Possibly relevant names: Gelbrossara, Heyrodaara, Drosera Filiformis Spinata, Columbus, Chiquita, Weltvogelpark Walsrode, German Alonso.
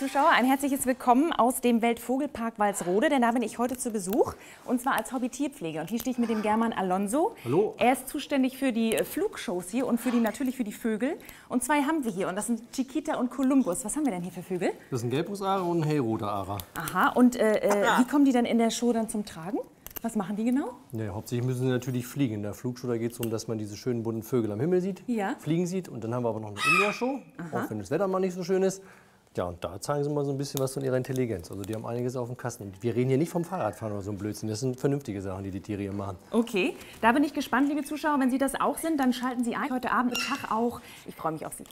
liebe Zuschauer, ein herzliches Willkommen aus dem Weltvogelpark Walsrode, denn da bin ich heute zu Besuch und zwar als Hobby-Tierpflege. Und hier stehe ich mit dem German Alonso. Hallo. Er ist zuständig für die Flugshows hier und natürlich für die Vögel. Und zwei haben wir hier und das sind Chiquita und Columbus. Was haben wir denn hier für Vögel? Das sind Gelbrossara und Heyrodaara. Aha, und wie kommen die dann in der Show dann zum Tragen? Was machen die genau? Ja, hauptsächlich müssen sie natürlich fliegen. In der Flugshow geht es darum, dass man diese schönen bunten Vögel am Himmel sieht, fliegen sieht. Und dann haben wir aber noch eine Indoor-Show, auch wenn das Wetter mal nicht so schön ist. Ja, und da zeigen sie mal so ein bisschen was von ihrer Intelligenz. Also die haben einiges auf dem Kasten. Und wir reden hier nicht vom Fahrradfahren oder so ein Blödsinn. Das sind vernünftige Sachen, die die Tiere hier machen. Okay, da bin ich gespannt, liebe Zuschauer. Wenn Sie das auch sind, dann schalten Sie ein. Heute Abend, Tag auch. Ich freue mich auf Sie.